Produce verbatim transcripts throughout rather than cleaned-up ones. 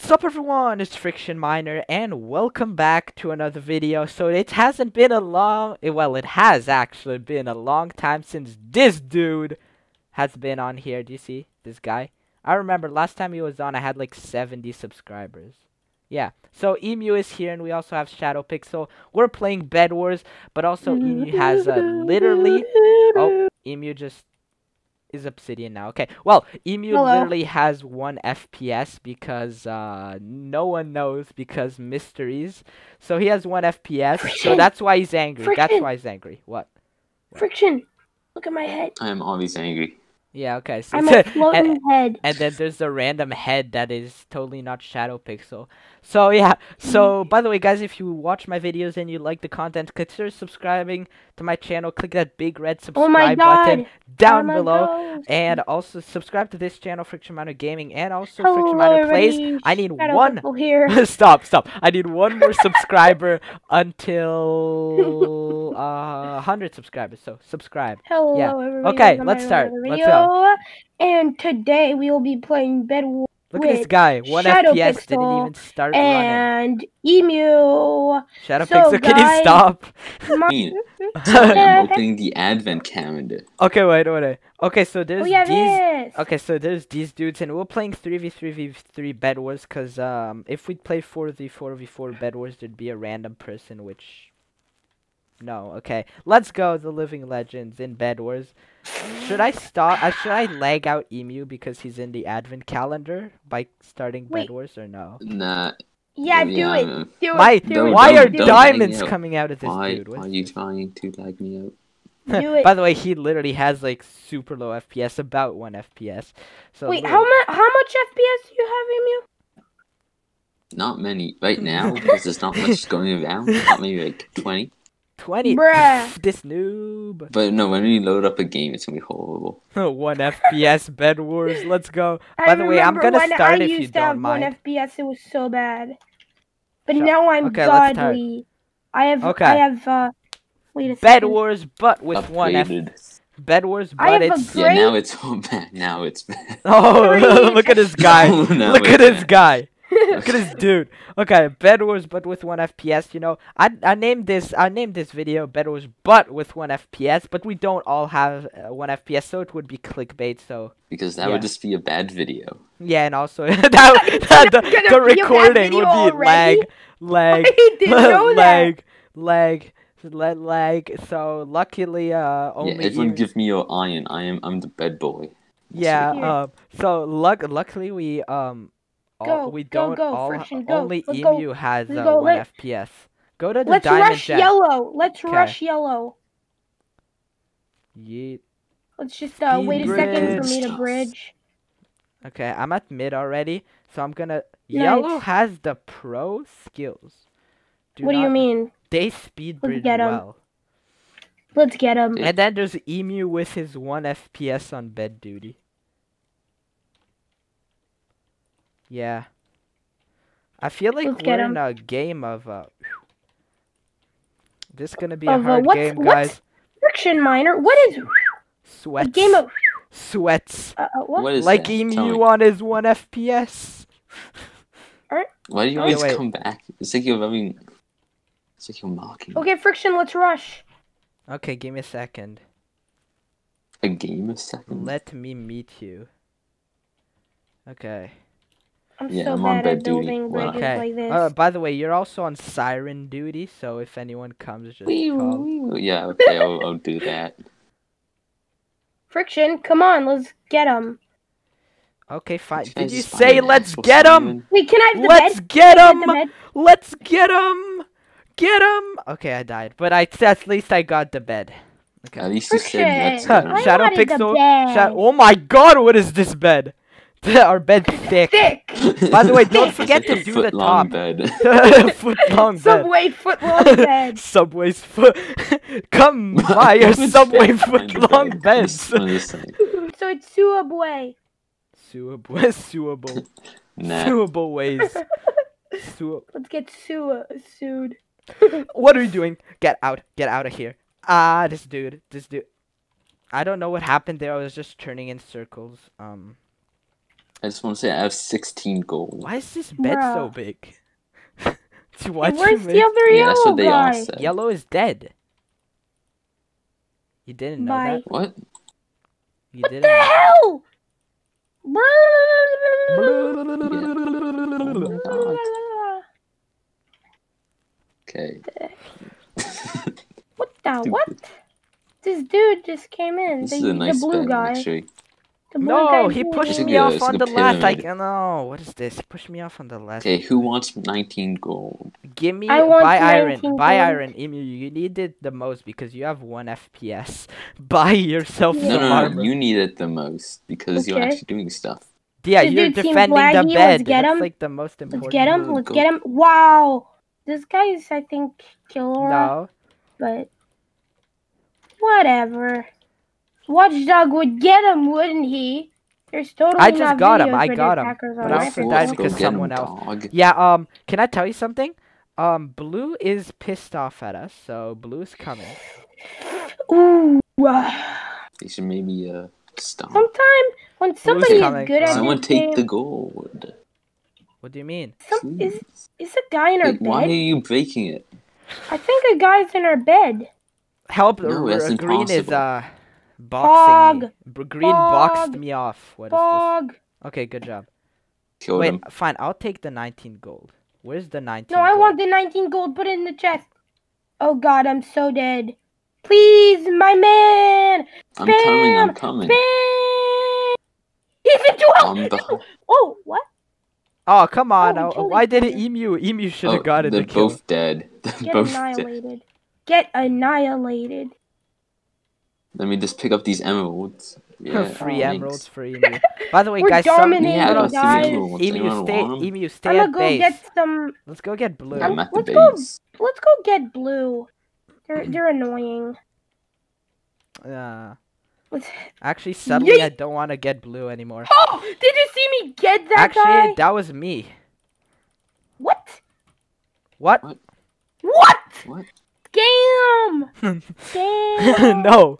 What's up, everyone? It's Friction Matter and welcome back to another video. So it hasn't been a long well it has actually been a long time since this dude has been on here. Do you see this guy? I remember last time he was on I had like seventy subscribers. Yeah, so Emu is here and we also have Shadow Pixel. We're playing Bed Wars, but also Emu has a literally oh Emu just is obsidian now. Okay, well, Emu Hello. literally has one F P S because uh, no one knows because mysteries. So he has one F P S, Friction. So that's why he's angry. Friction. That's why he's angry. What? Friction, look at my head. I am always angry. Yeah, okay. So, I'm a floating and, head. And then there's a random head that is totally not Shadow Pixel. So, yeah. So, by the way, guys, if you watch my videos and you like the content, consider subscribing to my channel. Click that big red subscribe oh my God. button down oh my below. God. And also, subscribe to this channel, Friction Matter Gaming, and also Hello, Friction Matter Plays. I need Shadow one... Here. stop, stop. I need one more subscriber until uh, one hundred subscribers. So, subscribe. Hello, yeah. everybody. Okay, let's start. Let's go. And today we will be playing Bed Wars. Look at this guy. One Shadow F P S Pixel didn't even start and running. And Emu. Shadow so Pixel, guys, can you stop? I'm opening the advent calendar. Okay, wait, wait, wait. Okay, so there's these. This. Okay, so there's these dudes, and we're playing three v three v three Bed Wars because um, if we play four v four v four Bed Wars, there'd be a random person, which. No, okay. Let's go, The Living Legends in Bed Wars. Should I stop? Uh, should I lag out Emu because he's in the advent calendar by starting Wait. Bed Wars or no? Nah. Yeah, do I'm, it. Do my, it. Do why it, do are it, diamonds coming out of this why, dude? Why are you trying to lag me out? Do it. By the way, he literally has like super low F P S, about one F P S. So Wait, literally... how, mu how much F P S do you have, Emu? Not many. Right now, because there's not much going around. Not maybe like twenty. twenty Bruh. This noob. But no, when we load up a game, it's gonna be horrible. one F P S Bed Wars, let's go. I By the way, I'm gonna start I if used you to don't have mind. One F P S, it was so bad. But Shut now I'm okay, godly. I have. Okay. I have. Uh, wait a second. Bed Wars, but with Upgraded. one F P S. Bed Wars, but it's yeah. Now it's so bad. Now it's bad. Oh, look at this guy. No, look at bad. this guy. Look at this dude. Okay, Bed Wars but with one F P S. You know, I I named this I named this video Bed Wars but with one F P S. But we don't all have uh, one F P S, so it would be clickbait. So because that yeah. would just be a bad video. Yeah, and also that, that the, the recording would be already? lag, lag, lag, lag, lag, lag. So luckily, uh, only yeah, everyone give me your iron. I am I'm the bed boy. That's yeah. Um. Uh, so luck luckily we um. All, go, we don't go, go, all Friction, go. Only let's Emu go. has uh, go. one let's, F P S. Go to the let's diamond rush jet. yellow. Let's Kay. rush yellow. Yeet. Let's just uh, wait bridge. a second for me to bridge. Okay, I'm at mid already, so I'm gonna. Nice. Yellow has the pro skills. Do what not... do you mean? They speed bridge let's well. Let's get him. And then there's Emu with his one F P S on bed duty. Yeah, I feel like Let's we're in a game of uh, this is gonna be of, a hard uh, what's, game, guys. What's Friction Matter? What is sweats? A game of sweats. Uh, uh, what? What is like that? Emu on his one F P S. Why do you always wait, come wait. back? It's like you're having. It's like you're mocking. Okay, Friction, let's rush. Okay, give me a second. A game of seconds. Let me meet you. Okay. I'm yeah, so I'm bad at building duty. bridges okay. like this. Uh, by the way, you're also on siren duty, so if anyone comes, just wee call. Wee. Yeah, okay, I'll, I'll do that. Friction, come on, let's get him. Okay, fine. Did That's you say fine. let's get him? Wait, can I have the Let's bed? get him! Let's get him! Get him! Okay, I died, but I at least I got the bed. Okay. At least you said huh. Shadow Pixel. Sha oh my God, what is this bed? Our bed's thick. thick. By the way, don't forget like to do the top. Bed. foot long bed. Subway foot long bed. Subway's foot. Come buy your Subway foot long bed. So it's Subway. Subway. Subway. Subway ways. Su Let's get su sued. What are you doing? Get out. Get out of here. Ah, this dude. This dude. I don't know what happened there. I was just turning in circles. Um. I just want to say I have sixteen gold. Why is this bed Bruh. so big? Where's the other yellow yeah, that's what they guy? All said. Yellow is dead. You didn't know Bye. that? What? You what didn't the know. hell? Oh okay. What the what? This dude just came in. This the, is a nice the blue guy. Actually. The blue no, guy he pushed me off it's on the last. I no. What is this? He pushed me off on the last. Okay, who wants nineteen gold? Give me I buy iron. Gold. Buy iron. Emu, you need it the most because you have one F P S. Buy yourself yeah. some no, no, armor. No, you need it the most because okay. you're actually doing stuff. Yeah, this you're defending the bed. Let's get him. That's like the most important. Let's get him. Let's gold. get him. Wow, this guy is I think killer. No, but. Whatever. Watchdog would get him, wouldn't he? There's totally I just got him. I got him. But I also died because someone else. Dog. Yeah, um, can I tell you something? Um, Blue is pissed off at us, so Blue's coming. Ooh. They should maybe, uh, stop. Sometime, when somebody is good at this Someone take game, the gold. What do you mean? Some, is, is a guy in our like, bed? Why are you breaking it? I think a guy's in our bed. Help! No, that's green impossible. is uh, boxing. Bog, green bog, boxed me off. What bog. is this? Okay, good job. Killed Wait, him. Fine. I'll take the nineteen gold. Where's the nineteen? No, gold? I want the nineteen gold. Put it in the chest. Oh God, I'm so dead. Please, my man. Spam, I'm coming. I'm coming. Spam. He's in twelve. Oh, what? Oh, come on! Oh, oh, why did it Emu? Emu should have oh, got it. They're both dead. They're Get both annihilated. Dead. Get annihilated. Let me just pick up these emeralds. Yeah, free um, emeralds for Emu. By the way, We're guys, some yeah, guys. Emu, stay, Emu, stay at go base. Get some... Let's go get blue. Yeah, let's, go, let's go get blue. They're, they're annoying. Yeah. Uh, actually, suddenly Ye I don't want to get blue anymore. Oh! Did you see me get that actually, guy? Actually, that was me. What? What? What? What? What? Scam! Scam! No.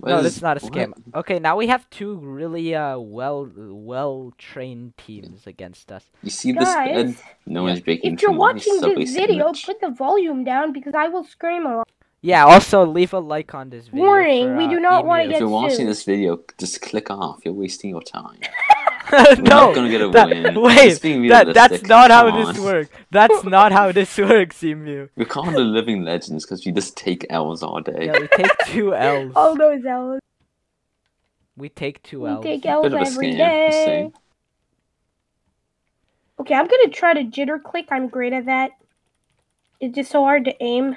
What no, that's not a scam. What? Okay, now we have two really uh well well trained teams against us. You see this bed? No one's breaking. If you're watching this video, put the volume down because I will scream a lot. Yeah, also leave a like on this video. Warning, for, uh, we do not want to get sued. If you're watching this video, just click off. You're wasting your time. We're no, not gonna get a that, win. Wait, that, that's not Come how on. this works. That's not how this works, Emu. We call them the Living Legends because we just take L's all day. Yeah, we take two L's. All those L's. We take two L's. We take L's Bit every day. Okay, I'm gonna try to jitter click. I'm great at that. It's just so hard to aim.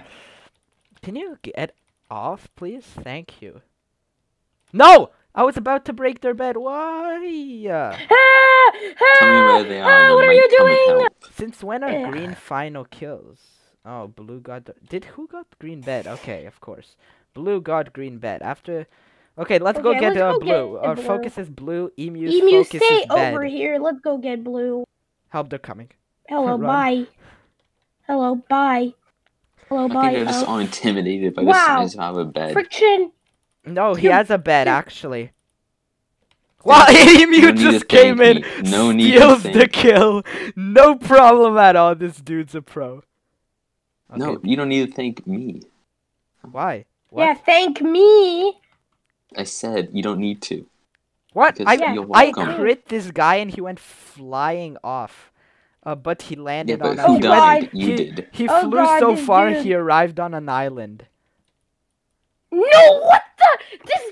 Can you get off, please? Thank you. No! I was about to break their bed. Why? Ah, ah, Tell me where they are. Ah, what are you doing? Since when are yeah. green final kills? Oh, blue got. Did who got green bed? Okay, of course. Blue got green bed. After. Okay, let's okay, go get let's uh, go blue. Get Our blue. focus is blue. Emu's Emu, focus stay is bed. over here. Let's go get blue. Help! They're coming. Hello, bye. Hello, bye. Hello, I bye. I think they're just all intimidated by wow. the size of our bed. Friction. No, he has a bed, actually. Wow, Emu no just came in, no steals the kill. No problem at all, this dude's a pro. Okay. No, you don't need to thank me. Why? What? Yeah, thank me! I said, you don't need to. What? I, yeah. I crit this guy and he went flying off. Uh, but he landed yeah, but on- who a he, you did. He, he oh flew God, so far, dude. he arrived on an island. No, what the? This.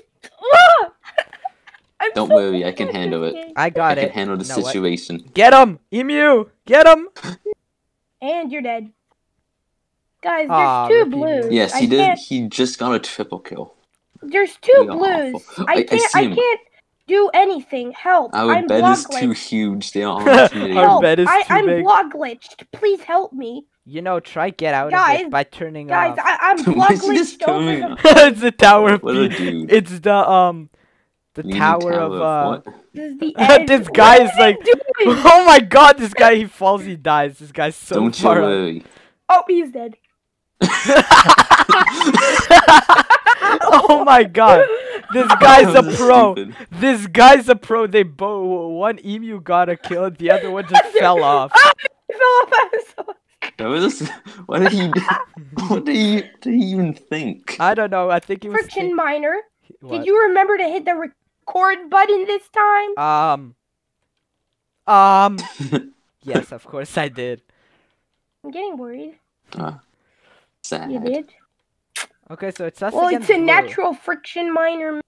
Ah! Don't so worry, I can handle it. I got I it. I can handle the no, situation. What? Get him, Emu! Get him! And you're dead, guys. There's Aww, two blues. Yes, he I did. Can't... He just got a triple kill. There's two blues. Awful. I can't. I, I can't do anything. Help! Our I'm bed is glitched. too huge. They are. Our bed is I, too I'm big. I'm block glitched. Please help me. You know, try get out guys, of it by turning guys, off. Guys, I'm blocked over. It's the tower of P. It's the um, the tower, tower of uh. What? This, is the end. This guy what is like, oh my God! This guy, he falls, he dies. This guy's so Don't far. Don't you worry. Up. Oh, he's dead. Oh my God! This guy's a pro. Stupid. This guy's a pro. They both one emu got a kill, the other one just fell off. That was a, what did he? What did he, did he even think? I don't know. I think he was. Friction Miner. What? Did you remember to hit the record button this time? Um. Um. Yes, of course I did. I'm getting worried. Uh, sad. You did. Okay, so it's us well, against Well, it's a blue. Natural friction minor,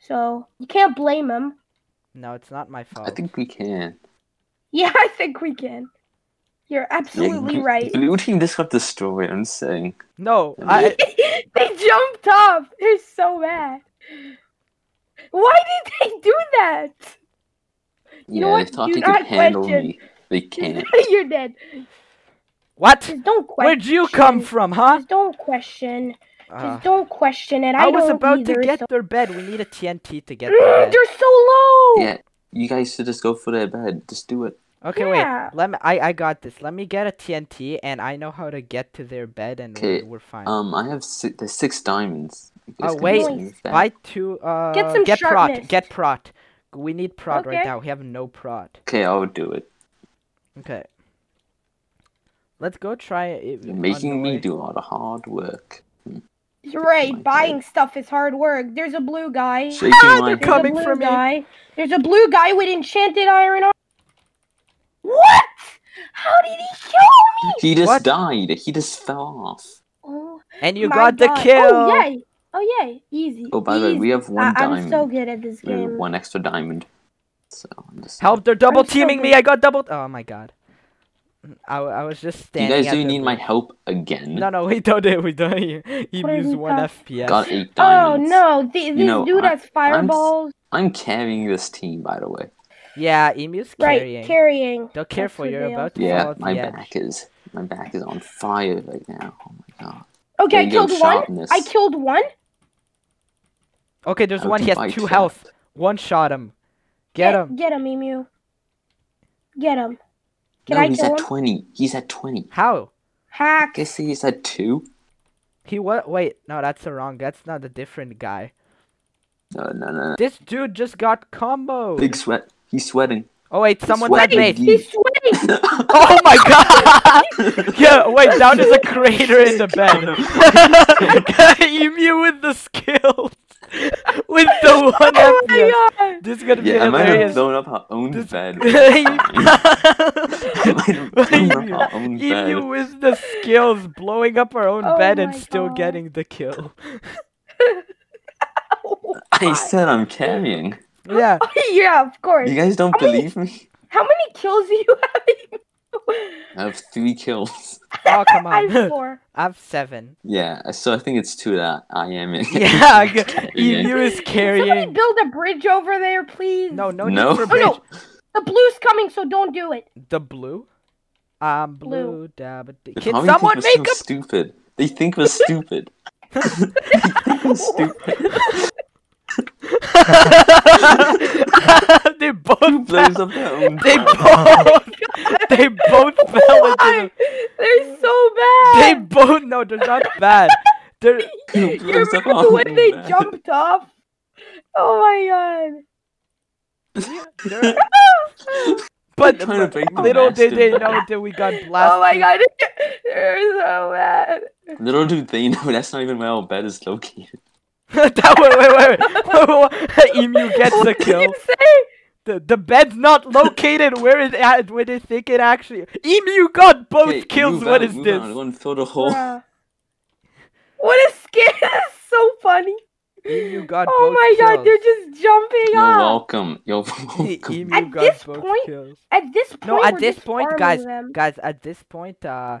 so you can't blame him. No, it's not my fault. I think we can. Yeah, I think we can. You're absolutely yeah, right. Blue team just got destroyed, I'm saying. No, I... They jumped off! They're so mad. Why did they do that? You yeah, know what? They thought do they could handle question. me. They can't. You're dead. What? Just don't question. Where'd you come from, huh? Just don't question. Uh, Just don't question it. I, I was don't about either, to get so... their bed. We need a T N T to get mm, their bed. They're so low! Yeah, you guys should just go for their bed. Just do it. Okay, yeah. wait. Let me. I I got this. Let me get a T N T, and I know how to get to their bed, and we're, we're fine. Um, I have six, there's six diamonds. Oh wait, buy two. Uh, get some get sharpness. prot. Get prot. We need prot okay. right now. We have no prot. Okay, I'll do it. Okay. Let's go try it. You're making me do a lot of hard work. You're right. Buying head. stuff is hard work. There's a blue guy. Shaking my coming from guy. me. There's a blue guy with enchanted iron armor. What? How did he kill me? He just what? died. He just fell off. Oh, and you got God. the kill. Oh yay! Oh yay! Easy. Oh, by the way, we have one I diamond. I'm so good at this game. We have one extra diamond. So I'm just help! They're double I'm teaming so me. I got double. Oh my god. I, I was just standing. You guys do need my help again. No, no, we don't. We don't. He, he used one F P S. Got eight diamonds. Oh no, this you know, dude I, has fireballs. I'm, I'm carrying this team, by the way. Yeah, Emu's carrying. Right, carrying. Don't care for you're about to. Yeah, my back is my back is on fire right now. Oh my god. Okay, I killed one. I killed one. Okay, there's one. He has two health. One shot him. Get him. Get him, Emu. Get him. Can no, I he's at him? twenty. He's at twenty. How? Hack. Guess he's at two. He what? Wait, no, that's the wrong. That's not a different guy. No, no, no. no. This dude just got combo. Big sweat. He's sweating. Oh wait, he's someone's at base. He's sweating. Oh my god. Yeah, wait, now there's a crater in the bed. Emu with the skills. With the one oh my god. This is gonna be yeah, hilarious. I might have blown up our own this... bed. I might have blown up our own bed. Emu with the skills, blowing up our own oh bed and god. still getting the kill. Oh I said I'm carrying. Yeah. Yeah, of course. You guys don't how believe many, me? How many kills do you have? I have three kills. Oh, come on. I have four. I have seven. Yeah, so I think it's two that I am in. Yeah, Emu is carrying. Somebody build a bridge over there, please. No, no, no. Need for bridge. Oh, no. The blue's coming, so don't do it. The blue? Um, blue. blue. Can someone make up? So stupid. They think we're stupid. They think we're stupid. They both fell. Up their own they both They both fell into They're so bad. They both no, they're not bad. They're you remember when they bad. jumped off? Oh my god. But little did they know that we got blasted. Oh my god, they're so bad. Little do they know that's not even where our bed is located. That wait wait wait! Emu gets the kill. The the bed's not located where it at. Where they think it actually. Emu got both hey, kills. What out, is this? On. One filled a hole. Yeah. What a scare! That's so funny. Emu got oh both my kills. God! They're just jumping You're up. You're welcome. You're welcome. Emu at got this both point, kills. At this point. No, at this point, guys, them. guys, at this point, uh,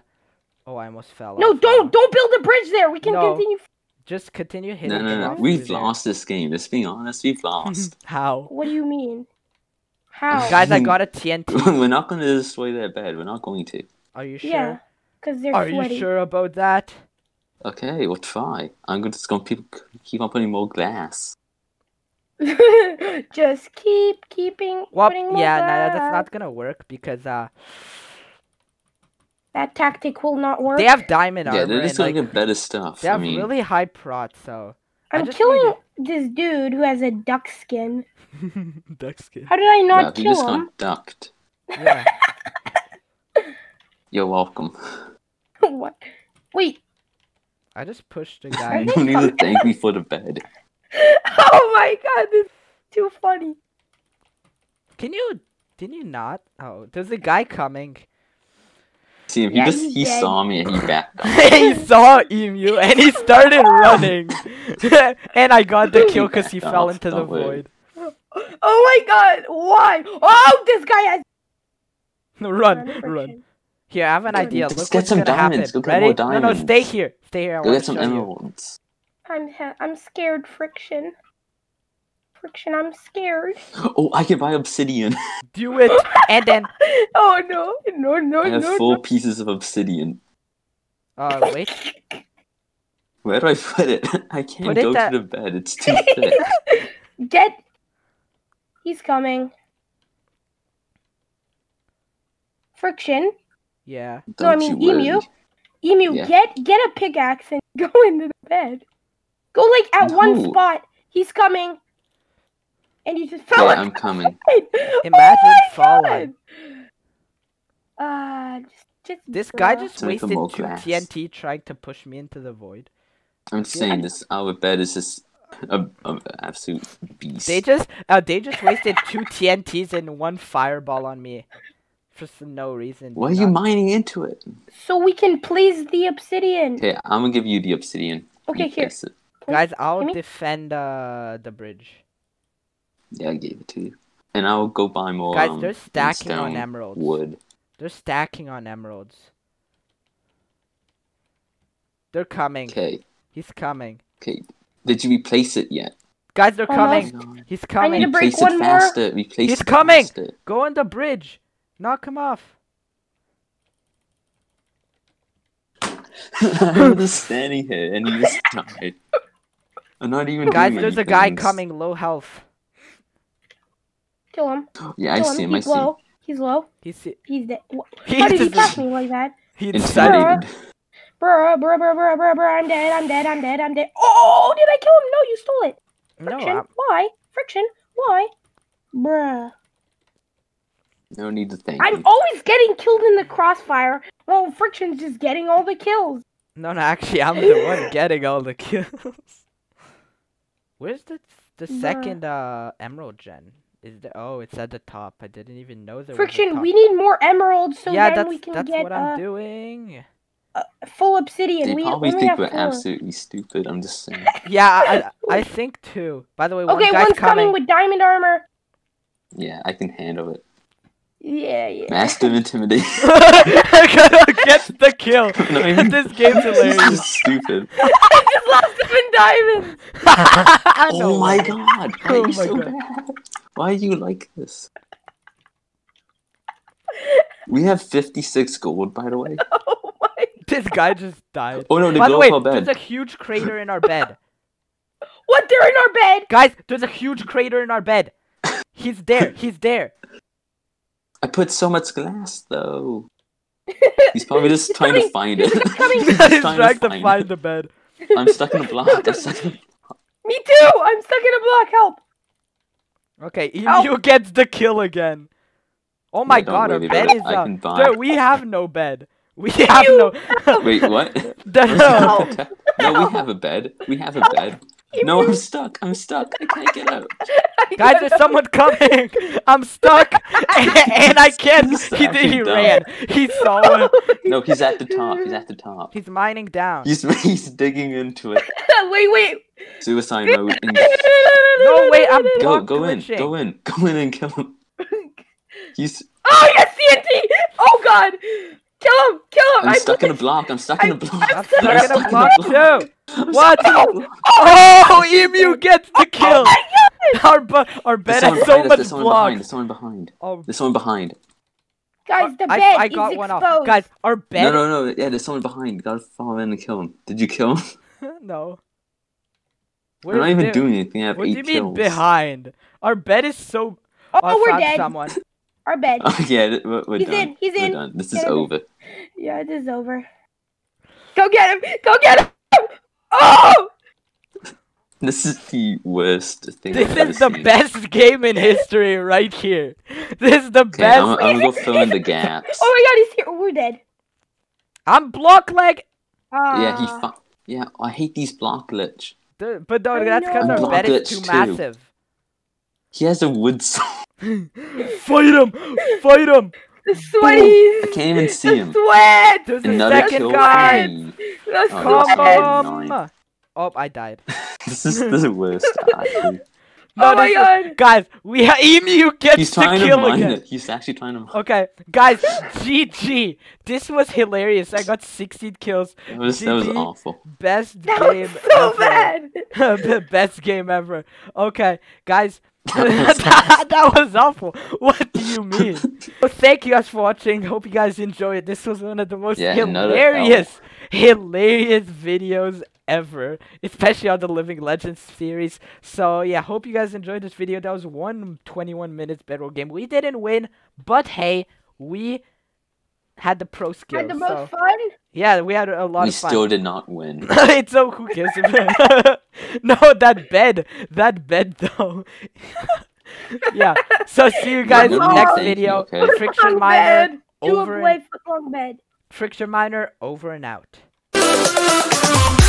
oh, I almost fell. No, off. don't don't build a bridge there. We can no. continue. Just continue hitting. No, no, no. We've lost this game. Let's be honest. We've lost. How? What do you mean? How? Guys, I got a T N T. We're not going to destroy their bed. We're not going to. Are you sure? Yeah, because they're Are sweaty. you sure about that? Okay, we'll try. I'm gonna just going to keep on putting more glass. Just keep keeping well, putting more yeah, glass. Yeah, no, that's not going to work because... uh. That tactic will not work. They have diamond armor. Yeah, they're just and, like, gonna get better stuff. They have I mean, really high prot, so. I'm killing this dude who has a duck skin. Duck skin. How did I not wow, kill just him? Got ducked. Yeah. You're welcome. What? Wait. I just pushed a guy. You don't need to thank me for the bed. Oh my god, this is too funny. Can you? Did you not? Oh, there's a guy coming. See him. He yeah, just he dead. saw me and he backed up. He saw Emu and he started running. And I got the kill because he, he fell into the void. Oh my god! Why? Oh, this guy has. Run, run. run. Here, I have an idea. Let's get some diamonds. Go get more diamonds. No, no, stay here. Stay here. I Go get some emeralds. I'm ha I'm scared, Friction. Friction, I'm scared. Oh, I can buy obsidian. Do it, and then. Oh no, no, no, no! I have no, four no. pieces of obsidian. Uh, wait. Where do I put it? I can't put go to the bed. It's too thick. Get. He's coming. Friction. Yeah. No, I mean Emu. Emu, yeah. get get a pickaxe and go into the bed. Go like at no. one spot. He's coming. And you just fell. Yeah, I'm coming. Imagine oh falling. Uh, just, just this guy just wasted two glass. T N T trying to push me into the void. I'm yeah. saying this. Our bed is just a, a, a absolute beast. They just uh, they just wasted two T N Ts and one fireball on me. For no reason. Why are you mining into it? So we can place the obsidian. Okay, I'm gonna give you the obsidian. Okay, here. Guys, I'll defend uh, the bridge. Yeah, I gave it to you. And I'll go buy more. Guys, um, they're stacking stone, on emeralds. Wood. They're stacking on emeralds. They're coming. Okay. He's coming. Okay. Did you replace it yet? Guys, they're Almost. coming. No. He's coming. I need to break replace one it faster. More. Replace He's it coming. Faster. Go on the bridge. Knock him off. I'm just standing here and he just died. I'm not even Guys, doing there's a guy things. coming, low health. Kill him. Yeah, Kill I him. see him. He's I see low. Him. He's low. He's si He's dead. How did he touch me like that? He decided. Bruh, bruh, bruh, bruh, bruh, bruh, I'm dead, I'm dead, I'm dead, I'm dead. Oh, did I kill him? No, you stole it. Friction, no, why? Friction, why? Bruh. No need to think. I'm you. always getting killed in the crossfire. Well, Friction's just getting all the kills. No, no, actually, I'm the one getting all the kills. Where's the the yeah. second uh emerald gen? Is the oh, it's at the top. I didn't even know there Friction, was a top. we need more emeralds so yeah, then we can that's get. Yeah, that's what I'm uh, doing. Uh, full obsidian. They we probably only think have we're four. absolutely stupid. I'm just saying. Yeah, I I think too. By the way, one okay, guy's one's coming. coming with diamond armor. Yeah, I can handle it. Yeah, yeah. Massive intimidation. Gets the kill. No, even, this game's hilarious. This is stupid. I just lost him in diamonds. oh no. my god! Why oh are you so god. bad? Why are you like this? We have fifty-six gold, by the way. Oh my! This guy just died. Oh no! They by the way, up our bed. There's a huge crater in our bed. What? They're in our bed, guys. There's a huge crater in our bed. He's there. He's there. I put so much glass, though. He's probably just he's trying coming. to find it. He's coming. He's trying, trying to find, to find the bed. I'm stuck in a block. I'm stuck in a block. Me too! I'm stuck in a block. Help! Okay, Emu gets the kill again. Oh my no, god, our bed is up. Dude, we have no bed. We have Ew. no... Wait, what? No. no, we have a bed. We have a bed. No, I'm stuck. I'm stuck. I can't get out. Guys, there's someone coming. I'm stuck, and, and I can't. He, he ran. He saw him. No, he's at the top. He's at the top. He's mining down. He's he's digging into it. Wait, wait. Suicide mode. No, wait. I'm go go glitching. in. Go in. Go in and kill him. He's. Oh yes, T N T. Oh god. Kill him! Kill him! I'm, I'm stuck in a block. I'm stuck I, in a block. I'm stuck, I'm stuck in a block too. What? Oh, oh, Emu gets the kill. Oh my god! Our bu our bed has so much blocks. There's someone behind. There's someone behind. Oh. There's someone behind. Guys, the bed I, I got is one exposed. Off. Guys, our bed. No, no, no. Yeah, there's someone behind. You gotta follow in and kill him. Did you kill him? No. We're not even there? doing anything. I have what eight kills. What do you mean kills. behind? Our bed is so. Oh, oh we're dead. Someone. Our bed. Oh, yeah, we're, we're He's done. in. He's we're in. Done. This get is him. over. Yeah, it is over. Go get him! Go get him! Oh! This is the worst thing. This I've is ever the seen. Best game in history, right here. This is the okay, best. I'm, I'm gonna go fill in the gaps. Oh my god, he's here. Oh, we're dead. I'm block leg. Uh... Yeah, he. Fu yeah, I hate these block glitch. The, but no, that's because our bed is too, too massive. He has a wood sword. Fight him! Fight him! The sweat! I can't even see the him. Sweat! There's another second kill guy. Let's oh, oh, I died. This is the worst. Actually. No, oh my is, god! Guys, we have Emu gets He's trying to kill to mine again. It. He's actually trying to mine. Okay, guys, G G. This was hilarious. I got sixteen kills. That was, that was awful. Best that game was so ever. Bad. The best game ever. Okay, guys. That, that, that was awful. What do you mean? Well, thank you guys for watching. Hope you guys enjoyed it. This was one of the most yeah, hilarious, hilarious videos ever, especially on the Living Legends series. So yeah, hope you guys enjoyed this video. That was one twenty-one minutes bedroll game. We didn't win, but hey, we had the pro skills. Had the most so. Fun. Yeah, we had a lot we of fun. We still did not win. It's so who cares? No, that bed, that bed though. Yeah. So see you guys in the next video. Okay. Friction Matter over. Bed. And... Friction Matter over and out.